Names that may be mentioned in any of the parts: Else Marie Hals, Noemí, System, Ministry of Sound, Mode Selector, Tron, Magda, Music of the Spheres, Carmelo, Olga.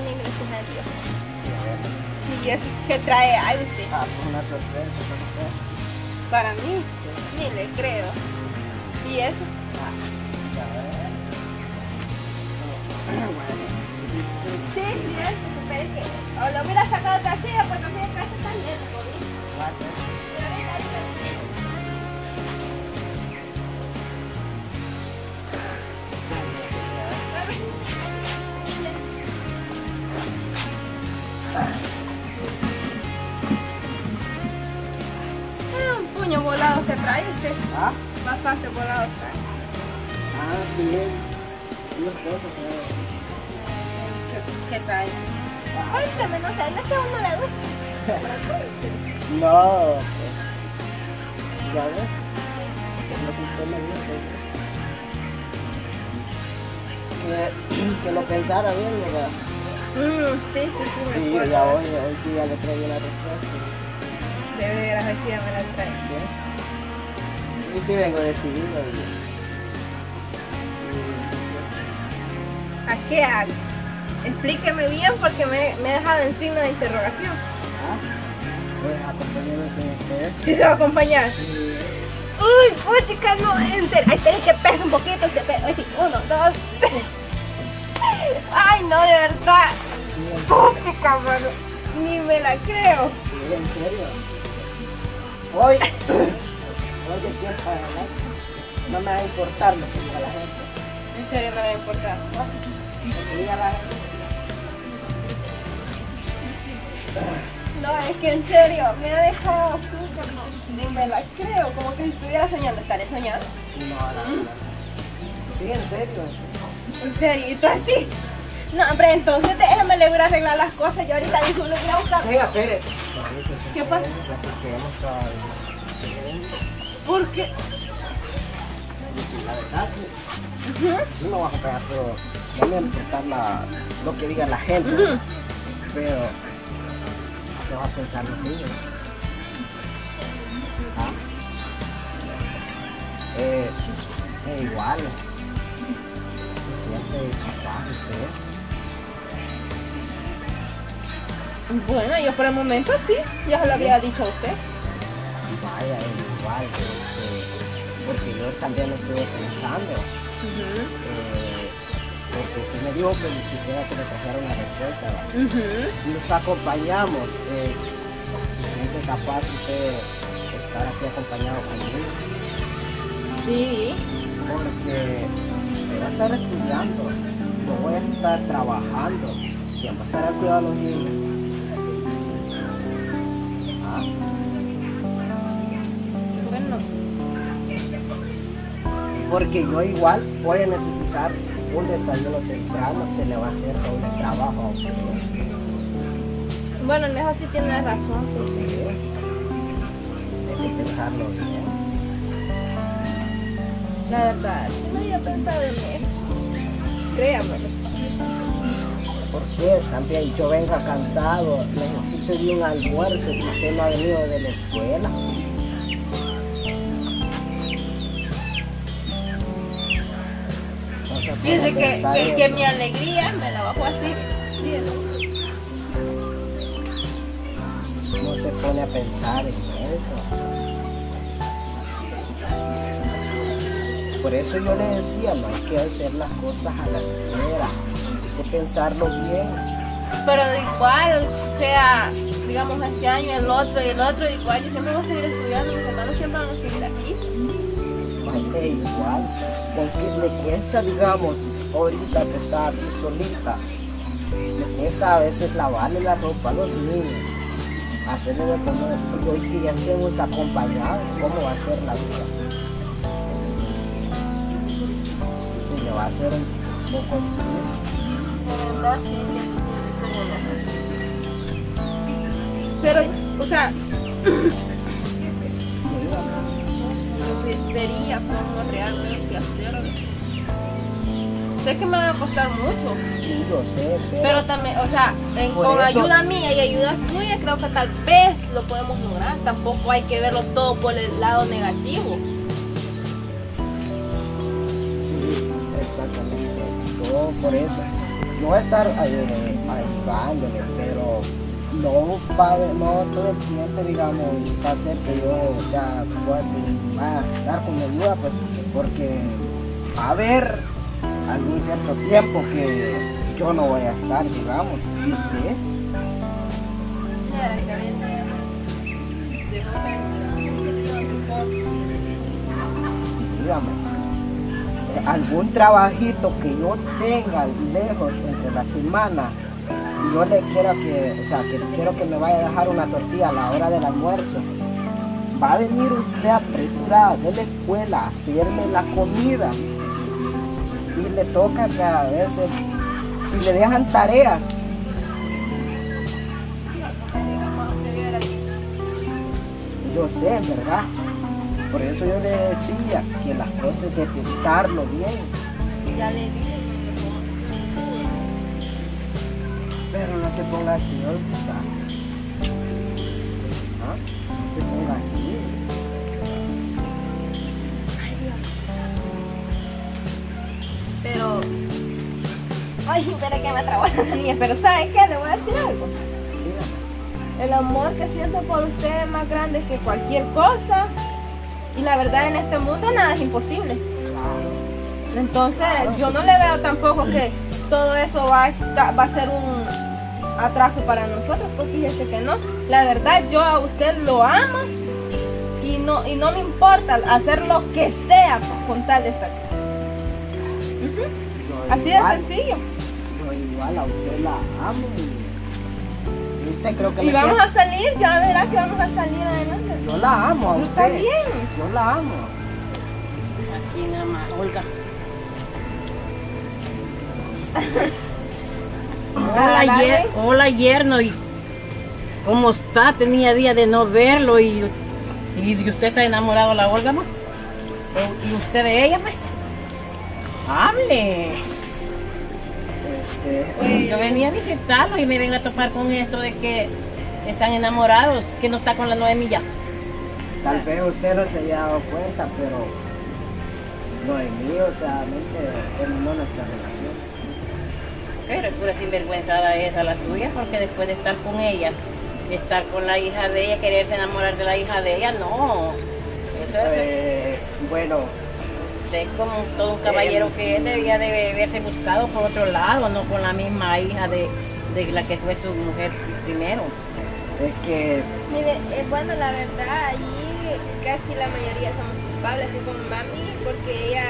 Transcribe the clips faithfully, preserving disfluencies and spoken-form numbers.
también, gracias a Dios. ¿Y eso qué trae a usted? Ah, pues una sorpresa para usted. ¿Para mí? Sí. Ni le creo. ¿Y eso? Ah, ya ves. Sí, sí, eso, pero es que o lo hubiera sacado otra silla, pues no me traje también, ¿no? Pero ahorita, ahorita. Volados te trae usted. ¿Ah? Bastante volados trae. Ah, bien. Unos pesos, ¿qué, qué trae? Ah. Ay, que menos a él es que uno le gusta. No, pues. Ya ves. Lo que usted me dijo. Que, que lo pensara bien, ¿verdad? Mm, sí, sí, sí. Sí, me ya hoy, hoy sí ya le traigo la respuesta. De veras, así ya me la trae. ¿Sí? Y si vengo decidido. ¿A qué hago? Explíqueme bien porque me, me he dejado en signo de interrogación. ¿Ah? Pues acompañarme sin usted. ¿Sí se va a acompañar? Sí. Uy, puchica, no, en serio. Ay, esperen que pesa un poquito. Ay, sí, uno, dos, tres. Ay, no, de verdad. Puchica, mano. Ni me la creo. Sí, en serio. Hoy, hoy de aquí hasta adelante, no me va a importar lo que diga la gente. ¿En serio no me va a importar? Lo que diga la gente. No, es que en serio, me ha dejado súper, no, ni me la creo, como que estuviera soñando. ¿Estaré soñando? No, no, no. Sí, en serio. ¿En serio? ¿Y tú así? No, hombre, entonces déjame, le voy a arreglar las cosas. Yo ahorita digo, lo voy a buscar. Venga, espere. ¿Qué pasa? ¿Por qué? La verdad, sí. Uh-huh. Sí me vas a pegar, pero no me va a importar la, lo que diga la gente. Uh-huh. Pero ¿qué vas a pensar los niños? ¿Ah? Eh, es igual. Se siente capaz usted. Bueno, yo por el momento sí, ya se lo había dicho a usted. Vaya, es igual, este, porque yo también lo estuve pensando. Uh-huh. eh, porque usted me dijo que quisiera que me trajera una respuesta. Uh-huh. Si nos acompañamos, eh, ¿se siente capaz usted de estar aquí acompañado conmigo? Sí. Porque me voy a estar estudiando, yo voy a estar trabajando, quien va a estar al cuidado a los niños. Bueno, porque yo igual voy a necesitar un desayuno temprano, se le va a hacer todo el trabajo. Bueno, en eso sí tiene razón. Pues sí, hay que pensarlo bien. La verdad, no había pensado en eso. Créamelo. Porque también yo venga cansado, necesito de un almuerzo, que usted no ha venido de la escuela. Dice que, que, que mi alegría me la bajó así. No se pone a pensar en eso. Por eso yo le decía, no hay que hacer las cosas a la primera. Hay que pensarlo bien. Pero igual, o sea, digamos este año, el otro y el otro, igual yo siempre voy a seguir estudiando, mis hermanos siempre van a seguir aquí. Vale, igual. Porque le cuesta, digamos, ahorita que está aquí solita, le cuesta a veces lavarle la ropa a los niños, hacerle de comer, porque hoy que ya estemos acompañados, ¿cómo va a ser la vida? Se le va a hacer un poco difícil. Pero, o sea, debería como realmente hacerlo. Sé que me va a costar mucho. Sí, yo sé. Pero, pero también, o sea, en, con eso, ayuda mía y ayuda suya, creo que tal vez lo podemos lograr. Tampoco hay que verlo todo por el lado negativo. Sí, exactamente. Todo por eso. no voy a estar ayudándole, pero no, padre, no todo el tiempo, digamos, va a ser que yo, o sea, voy a estar con mi ayuda, pues, porque va a haber algún cierto tiempo que yo no voy a estar, digamos, ¿y usted? Dígame, algún trabajito que yo tenga lejos entre la semana, yo le quiero que, o sea, que quiero que me vaya a dejar una tortilla a la hora del almuerzo. Va a venir usted apresurada de la escuela a hacerme la comida. Y le toca que a veces, si le dejan tareas, yo sé, ¿verdad? Por eso yo le decía que las cosas de pensarlo bien. Ya le dije. Pero no se ponga así, ¿no? ¿Ah? No se ponga así. Ay, Dios. Pero... Ay, pero que me trabó la niña. Pero ¿sabes qué? Le voy a decir algo. El amor que siento por usted es más grande que cualquier cosa. Y la verdad, en este mundo nada es imposible. Entonces, yo no le veo tampoco que todo eso va a, estar, va a ser un atraso para nosotros, pues fíjese que no. La verdad, yo a usted lo amo y no, y no me importa hacer lo que sea con tal de estar. Uh-huh. Así igual, de sencillo. Yo igual a usted la amo. Usted creo que y vamos quiere... a salir, ya verá que vamos a salir adelante. Yo la amo a usted. Está bien. Yo la amo. Aquí nada más, Olga. Hola, la hier hola yerno, y ¿cómo está? Tenía días de no verlo y, y usted está enamorado de la Olga, ¿no? ¿Y usted de ella, pues? ¡Hable! Este, pues, yo venía a visitarlo y me vengo a topar con esto de que están enamorados, que no está con la Noemí ya. Tal vez usted no se haya dado cuenta, pero Noemí, o sea, mente terminó nuestra relación. Pero es pura sinvergüenzada esa la suya, porque después de estar con ella, de estar con la hija de ella, quererse enamorar de la hija de ella, no. Eso, eh, eso. Bueno. Usted como todo un caballero eh, que es, debía de haberse buscado por otro lado, no con la misma hija de, de la que fue su mujer primero. Es que... Mire, eh, bueno, la verdad, allí casi la mayoría somos culpables, así como mami, porque ella...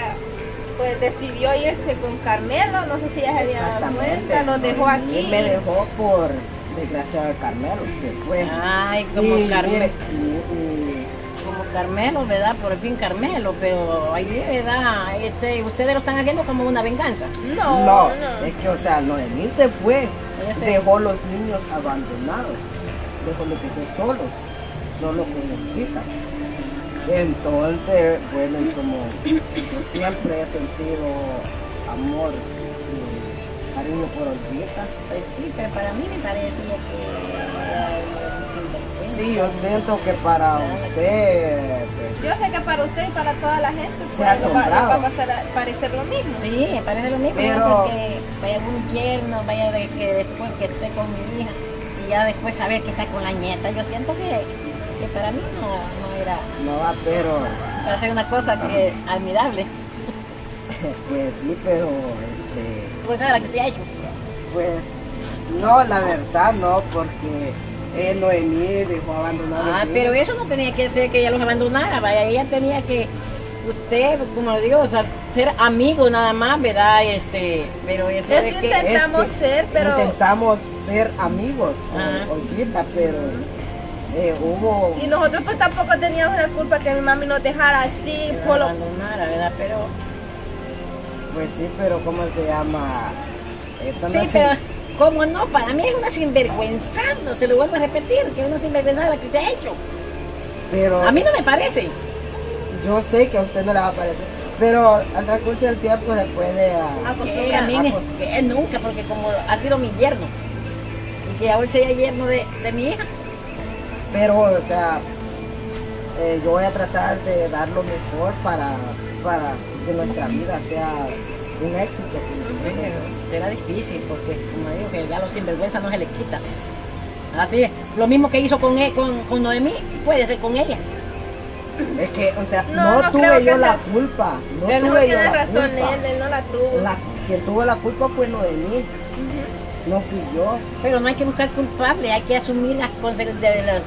Pues decidió irse con Carmelo, no sé si ella se había dado cuenta, nos dejó aquí. Él me dejó por desgracia de Carmelo, se fue. Ay, como sí, Carmelo. Como Carmelo, ¿verdad? Por el fin Carmelo, pero ahí, ¿verdad? Este, ustedes lo están haciendo como una venganza. No, no, no. Es que, o sea, Noemí se fue, se... dejó los niños abandonados, dejó los hijos solos, no los conocían. Entonces, bueno, y como yo siempre he sentido amor y cariño por Olguita. Pues sí, pero para mí me parecía que... Sí, yo siento que para usted... Pues, yo sé que para usted y para toda la gente se ha asombrado. Parece lo mismo. Sí, parece lo mismo, pero... ¿no? Porque vaya un yerno, vaya de que después que esté con mi hija y ya después saber que está con la nieta, yo siento que... que para mí no, no era... No va, pero... Para hacer una cosa que no. Admirable. Pues sí, pero... Este, pues nada, que te ha hecho. Pues... No, la verdad no, porque... Eh, Noemí dejó abandonar. Ah, pero eso no tenía que ser que ella los abandonara, vaya, ella tenía que... Usted, como digo, o sea, ser amigo nada más, ¿verdad? Este, pero eso es de que... Intentamos este, ser, pero... Intentamos ser amigos, Olguita, pero... Eh, hubo... Y nosotros pues tampoco teníamos la culpa que mi mami nos dejara así, por lo... ¿verdad? Pero... Pues sí, pero ¿cómo se llama? Esto no sí, es... pero ¿cómo no? Para mí es una sinvergüenzada, se lo vuelvo a repetir, que es una sinvergüenzada que usted ha hecho. Pero... A mí no me parece. Yo sé que a usted no le va a parecer, pero al transcurso del tiempo se puede... A, que a mí a, es, a, nunca, porque como ha sido mi yerno, y que ahora soy yerno de, de mi hija. Pero, o sea, eh, yo voy a tratar de dar lo mejor para, para que nuestra vida sea un éxito. Era difícil porque, como digo, que ya los sinvergüenza no se les quita. Así es, lo mismo que hizo con, él, con, con Noemí, puede ser con ella. Es que, o sea, no, no, no tuve yo la sea... culpa. No pero tuve yo la razón, culpa. Él, él no la tuvo. La, quien tuvo la culpa fue Noemí. Uh-huh. No fui yo. Pero no hay que buscar culpable, hay que asumir las consecuencias de la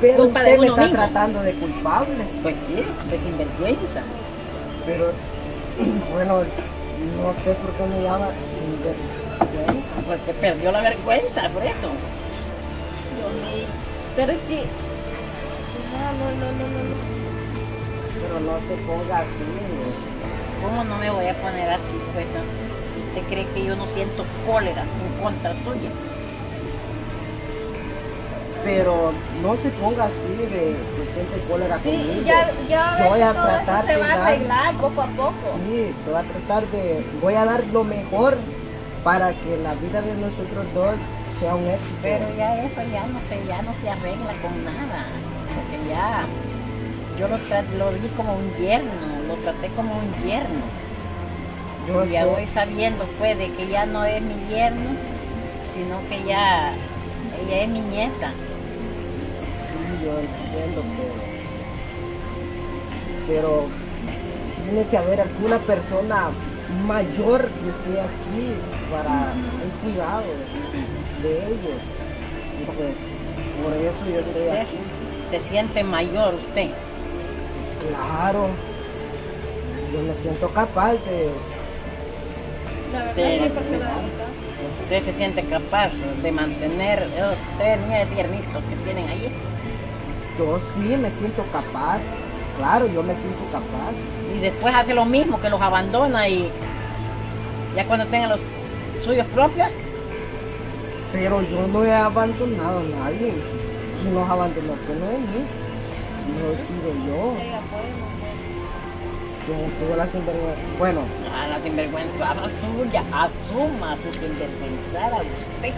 pero culpa usted de uno me está mismo. Tratando de culpable. Pues sí, pues sinvergüenza. Pero, bueno, no sé por qué me llama sinvergüenza. Porque perdió la vergüenza, por eso. Pero es que no, no, no, no, no, pero no se ponga así, ¿no? ¿Cómo no me voy a poner así, pues? ¿Usted cree que yo no siento cólera en contra tuya? Pero no se ponga así de que siente cólera sí, conmigo. Sí, ya, ya ves, voy a todo tratar se va a arreglar poco a poco. Sí, se va a tratar de, voy a dar lo mejor para que la vida de nosotros dos sea un éxito. Pero ya eso ya no se, ya no se arregla con nada. Porque ya, yo lo, lo vi como un yerno, lo traté como un yerno. Yo y ya sé. Voy sabiendo pues de que ya no es mi yerno, sino que ya ella es mi nieta. Sí, yo entiendo, pero, pero tiene que haber alguna persona mayor que esté aquí para el cuidado de ellos. Entonces, por eso yo estoy aquí. ¿Se siente mayor usted? Claro, yo me siento capaz de... La verdad, de, es porque de la usted se siente capaz de mantener esos tres tiernitos que tienen ahí. Yo sí me siento capaz, claro, yo me siento capaz. Y después hace lo mismo, que los abandona y ya cuando tengan los suyos propios. Pero yo no he abandonado a nadie. Nos abandonó que no es mí, no he sido yo. Yo tuve la sinvergüenza. Bueno, a la sinvergüenza suya, asuma su sinvergüenza a usted.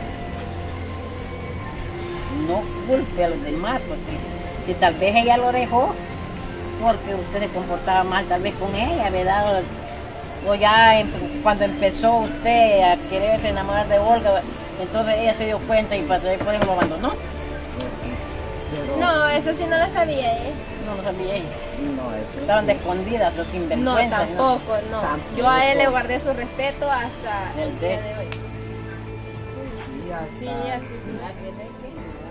No culpe a los demás, porque si tal vez ella lo dejó, porque usted se comportaba mal, tal vez con ella, ¿verdad? O ya cuando empezó usted a quererse enamorar de Olga, entonces ella se dio cuenta y por eso lo abandonó. Pero... No, eso sí no lo sabía ella. No lo sabía ella. No, eso estaban sí. escondidas los sinvergüenzas. No, tampoco, no. no. Tampoco. Yo a él le guardé su respeto hasta el día de hoy. Sí, así. Sí, así.